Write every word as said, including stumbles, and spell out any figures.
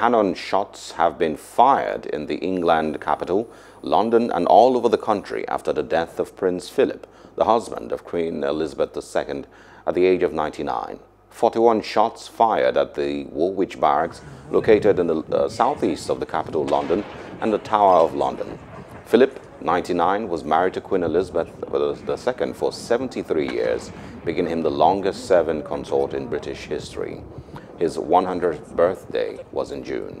cannon shots have been fired in the England capital, London, and all over the country after the death of Prince Philip, the husband of Queen Elizabeth the Second, at the age of ninety-nine. forty-one shots fired at the Woolwich Barracks, located in the uh, southeast of the capital, London, and the Tower of London. Philip, ninety-nine, was married to Queen Elizabeth the Second for seventy-three years, making him the longest-serving consort in British history. His one hundredth birthday was in June.